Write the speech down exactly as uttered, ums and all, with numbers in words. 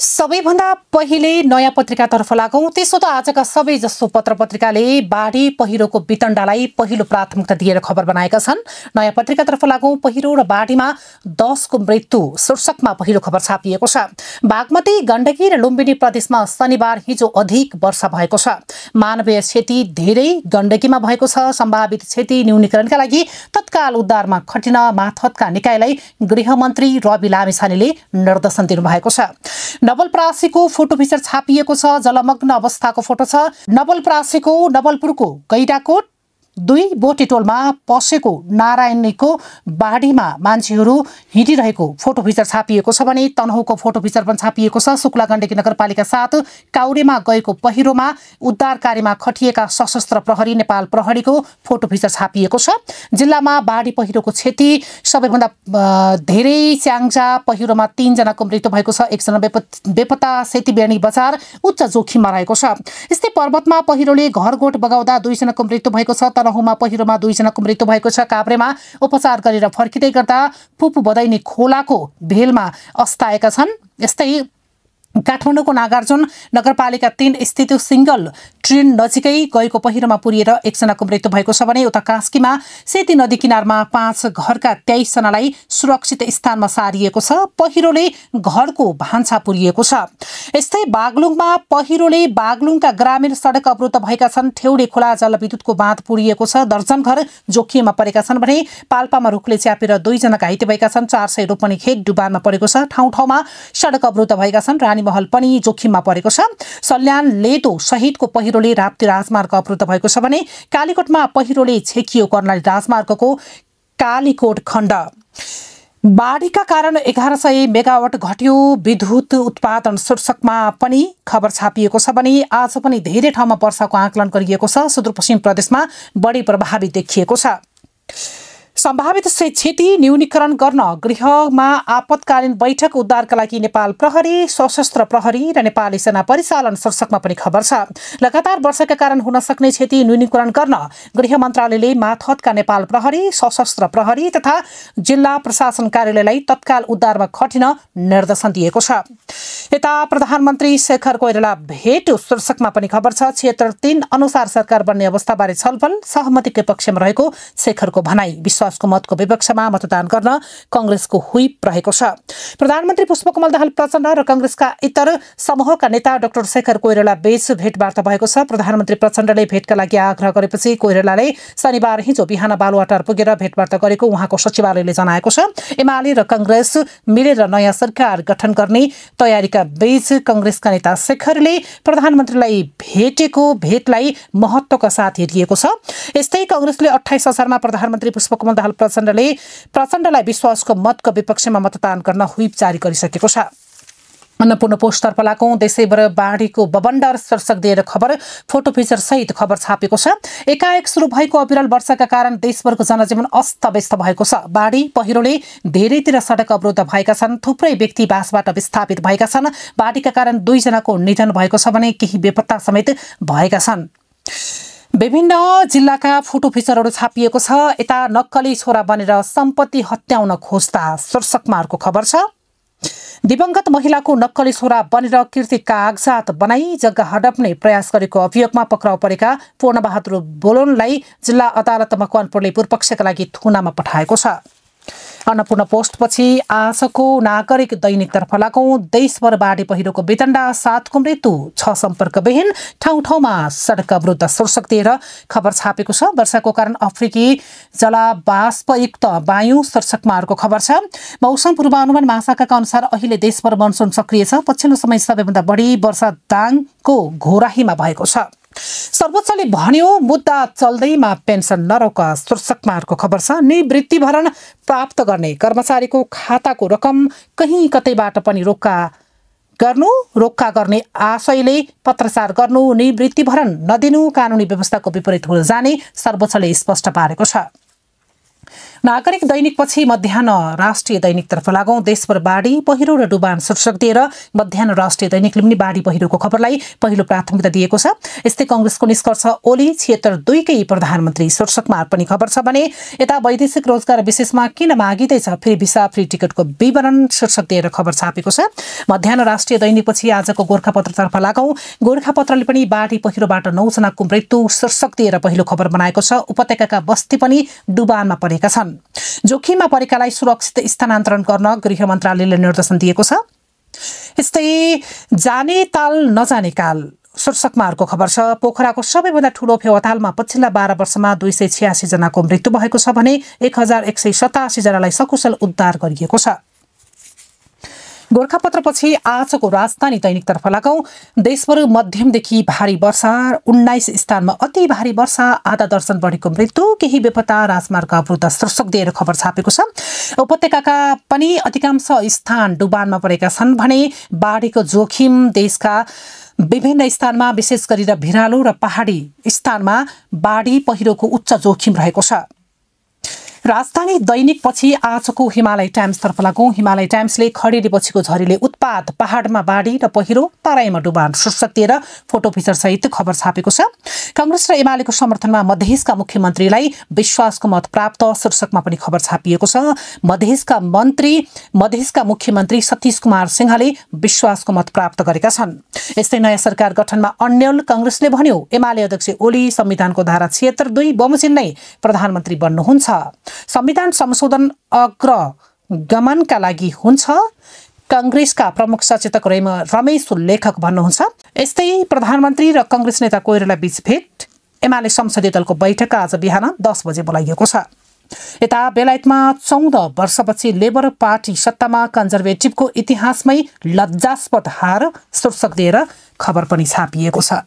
सबैभन्दा पहिले नयाँ पत्रिकातर्फ लागौं। त्यसो त आजका सबै जसो पत्र पत्रिकाले बाढी पहिरोको वितण्डालाई पहिलो प्राथमिकता दिएर खबर बनाएका छन्। नयाँ पत्रिकातर्फ लागौं। पहिरो र बाढीमा दस को मृत्यु शीर्षकमा पहिलो खबर छापिएको छ। बागमती, गण्डकी र लुम्बिनी प्रदेशमा शनिबार हिजो अधिक वर्षा भएको छ। मानवीय क्षति धेरै गण्डकीमा भएको छ। सम्भावित क्षति न्यूनीकरणका लागि तत्काल उद्धारमा खटिन माथतका निकायलाई गृहमन्त्री रवि लामिछानेले निर्देशन दिनुभएको छ। नवलपरासीको फोटो भित्र छापिएको छ। जलमग्न अवस्थाको फोटो छ। नवलपरासीको नवलपुरको गैडाकोट दुई बोटे टोलमा पसेको नारायणीको बाढीमा मान्छेहरू हिँडिरहेको फोटो भित्र छापिएको छ भने तनहुँको फोटो भित्र पनि छापिएको छ। शुक्ला गण्डकी नगरपालिका साथ काउरेमा गएको पहिरोमा उद्धार कार्यमा खटिएका सशस्त्र प्रहरी नेपाल प्रहरीको फोटो भित्र छापिएको छ। जिल्लामा बाढी पहिरोको क्षति सबैभन्दा धेरै च्याङजा पहिरोमा तीन जनाको मृत्यु भएको छ। एकजना बेपत्ता, सेतीबेर्नी बजार उच्च जोखिममा रहेको छ। यस्तै पर्वतमा पहिरोले घरगोठ बगाउँदा दुई जनाको मृत्यु भएको छ। तनहुँमा पहिरोमा दुई जनाको मृत्यु भएको छ। काभ्रेमा उपचार गरेर फर्किँदै गर्दा फुपू बदाइनी खोलाको भेलमा अस्ताएका छन्। यस्तै काठमाडौँको नागार्जुन नगरपालिका तीन स्थित सिंगल ट्रेन नजिकै गएको पहिरोमा पुरिएर एकजनाको मृत्यु भएको छ भने उता कास्कीमा सेती नदी किनारमा पाँच घरका तेइस जनालाई सुरक्षित स्थानमा सारिएको छ। पहिरोले घरको भान्सा पुरिएको छ। यस्तै बागलुङमा पहिरोले बागलुङका ग्रामीण सडक अवरुद्ध भएका छन्। ठेउडे खोला जलविद्युतको बाँध पुरिएको छ। दर्जन घर जोखिममा परेका छन् भने पाल्पामा रुखले च्यापेर दुईजनाका घाइते भएका छन्। चार सय रोपनी खेत डुबानमा परेको छ। ठाउँ ठाउँमा सडक अवरुद्ध भएका छन्। रानी महल पनि जोखिममा परेको छ। सल्यान लेदो सहितको पहिरोले राप्ती राजमार्ग अवरुद्ध भएको छ भने कालीकोटमा पहिरोले छेकियो कर्णाली राजमार्गको कालीकोट खण्ड। बाढीका कारण एघार सय मेगावाट घट्यो विद्युत उत्पादन शीर्षकमा पनि खबर छापिएको छ भने आज पनि धेरै ठाउँमा वर्षाको आकलन गरिएको छ। सुदूरपश्चिम प्रदेशमा बढी प्रभावित देखिएको छ। सम्भावित क्षति न्यूनीकरण गर्न गृहमा आपतकालीन बैठक, उद्धारका लागि नेपाल प्रहरी, सशस्त्र प्रहरी र नेपाली सेना परिचालन शीर्षकमा पनि खबर छ। लगातार वर्षाका कारण हुन सक्ने क्षति न्यूनीकरण गर्न गृह मन्त्रालयले माथतका नेपाल प्रहरी, सशस्त्र प्रहरी तथा जिल्ला प्रशासन कार्यालयलाई तत्काल उद्धारमा खटिन निर्देशन दिएको छ। यता प्रधानमन्त्री शेखर कोइराला भेट शीर्षकमा पनि खबर छ। क्षेत्र तीन अनुसार सरकार बन्ने अवस्थाबारे छलफल, सहमतिकै पक्षमा रहेको शेखरको भनाई। विश्वासको मतको विपक्षमा मतदान गर्न कंग्रेसको हुइप रहेको छ। प्रधानमन्त्री पुष्पकमल दाहाल प्रचण्ड र कंग्रेसका इतर समूहका नेता डाक्टर शेखर कोइराला बीच भेटवार्ता भएको छ। प्रधानमन्त्री प्रचण्डले भेटका लागि आग्रह गरेपछि कोइरालाले शनिबार हिजो बिहान बालुवाटार पुगेर भेटवार्ता गरेको उहाँको सचिवालयले जनाएको छ। एमाले र कंग्रेस मिलेर नयाँ सरकार गठन गर्ने तयारीका बीच कंग्रेसका नेता शेखरले प्रधानमन्त्रीलाई भेटेको भेटलाई महत्त्वका साथ हेरिएको छ। यस्तै कंग्रेसले अठाइस हजारमा प्रधानमन्त्री पुष्पकमल दाहाल प्रचण्डले प्रचण्डलाई विश्वासको मतको विपक्षमा मतदान गर्न हुइप जारी गरिसकेको छ। अन्नपूर्ण पोस्टतर्फ लागौं। देशैभर बाढीको बबण्डर शीर्षक दिएर खबर फोटो फिचर सहित खबर छापेको छ। एकाएक सुरु भएको अविरल वर्षाका कारण देशभरको जनजीवन अस्तव्यस्त भएको छ। बाढी पहिरोले धेरैतिर सडक अवरुद्ध भएका छन्। थुप्रै व्यक्ति बासबाट विस्थापित भएका छन्। बाढीका कारण दुईजनाको निधन भएको छ भने केही बेपत्ता समेत भएका छन्। विभिन्न जिल्लाका फोटो फिचरहरू छापिएको छ। यता नक्कली छोरा बनेर सम्पत्ति हत्याउन खोज्दा शीर्षकमा अर्को खबर छ। दिवंगत महिलाको नक्कली छोरा बनेर कीर्ति कागजात बनाई जग्गा हडप्ने प्रयास गरेको अभियोगमा पक्राउ परेका पूर्णबहादुर बोलोनलाई जिल्ला अदालत मकवानपुरले पूर्वपक्षका लागि थुनामा पठाएको छ। अन्नपूर्ण पोस्टपछि आजको नागरिक दैनिकतर्फ लागौं। देशभर बाढी पहिरोको वितण्डा, सातको मृत्यु, छ सम्पर्कविहीन, ठाउँ ठाउँमा सडक अवरुद्ध शीर्षक दिएर खबर छापेको छ। वर्षाको कारण अफ्रिकी जलबाष्पयुक्त वायु शीर्षकमा अर्को खबर छ। मौसम पूर्वानुमान महाशाखाका अनुसार अहिले देशभर मनसुन सक्रिय छ। पछिल्लो समय सबैभन्दा बढी वर्षा दाङको घोराहीमा भएको छ। सर्वोच्चले भन्यो मुद्दा चल्दैमा पेन्सन नरोक शीर्षकमा अर्को खबर छ। निवृत्ति भरण प्राप्त गर्ने कर्मचारीको खाताको रकम कहीँ कतैबाट पनि रोक्का गर्नु रोक्का गर्ने आशयले पत्रचार गर्नु, निवृत्ति भरण नदिनु कानुनी व्यवस्थाको विपरीत हुन जाने सर्वोच्चले स्पष्ट पारेको छ। नागरिक दैनिक पछि मध्याह्न राष्ट्रिय दैनिकतर्फ लागौं। देशभर बाढी पहिरो र डुबान शीर्षक दिएर मध्याह्न राष्ट्रिय दैनिकले पनि बाढी पहिरोको खबरलाई पहिलो प्राथमिकता दिएको छ। यस्तै कांग्रेसको निष्कर्ष ओली छिहत्तर दुई कै प्रधानमन्त्री शीर्षकमा पनि खबर छ भने यता वैदेशिक रोजगार विशेषमा किन मागिदैछ फेरि भिसा फ्री टिकटको विवरण शीर्षक दिएर खबर छापेको छ। मध्याह्न राष्ट्रिय दैनिक पछि आजको गोरखापत्रतर्फ लागौं। गोरखापत्रले पनि बाढी पहिरोबाट नौ जनाको मृत्यु शीर्षक दिएर पहिलो खबर बनाएको छ। उपत्यकाका बस्ती पनि डुबानमा परेका छन्। जोखिममा परेकालाई सुरक्षित स्थानान्तरण गर्न गृह मन्त्रालयले निर्देशन दिएको छ। यस्तै जाने ताल नजाने काल शीर्षकमा अर्को खबर छ। पोखराको सबैभन्दा ठूलो फेवातालमा पछिल्ला बाह्र वर्षमा दुई सय छ्यासी जनाको मृत्यु भएको छ भने एक हजार एक सय सतासी जनालाई सकुशल उद्धार गरिएको छ। गोरखापत्रपछि आजको राजधानी दैनिकतर्फ लागौं। देशभर मध्यमदेखि भारी वर्षा, उन्नाइस स्थानमा अति भारी वर्षा, आधा दर्जन बढीको मृत्यु, केही बेपत्ता, राजमार्ग अवरुद्ध शीर्षक दिएर खबर छापेको छ। उपत्यकाका पनि अधिकांश स्थान डुबानमा परेका छन् भने बाढीको जोखिम देशका विभिन्न स्थानमा विशेष गरेर भिरालो र पहाडी स्थानमा बाढी पहिरोको उच्च जोखिम रहेको छ। राजधानी दैनिक पछि आजको हिमालय टाइम्सतर्फ लागौं। हिमालय टाइम्सले खडेरी पछिको झरीले उत्पात, पहाडमा बाढी र पहिरो, तराईमा डुबान शीर्षक दिएर फोटो फिचर सहित खबर छापेको छ। कांग्रेस र एमालेको समर्थनमा मधेसका मुख्यमन्त्रीलाई विश्वासको मत प्राप्त शीर्षकमा पनि खबर छापिएको छ। मधेसका मन्त्री मधेसका मुख्यमन्त्री सतीश कुमार सिंहले विश्वासको मत प्राप्त गरेका छन्। यस्तै नयाँ सरकार गठनमा अन्यल, कांग्रेसले भन्यो एमाले अध्यक्ष ओली संविधानको धारा छिहत्तर दुई बमोजिम नै प्रधानमन्त्री बन्नुहुन्छ, संविधान संशोधन अग्रगमनका लागि हुन्छ, कांग्रेसका प्रमुख सचेतक रमेश लेखक भन्नुहुन्छ। यस्तै प्रधानमन्त्री र कांग्रेस नेता कोइराला बीच भेट, एमाले संसदीय दलको बैठक आज बिहान दस बजे बोलाइएको छ। यता बेलायतमा चौध वर्षपछि लेबर पार्टी सत्तामा, कन्जर्भेटिभको इतिहासमै लज्जास्पद हार शीर्षक दिएर खबर पनि छापिएको छ।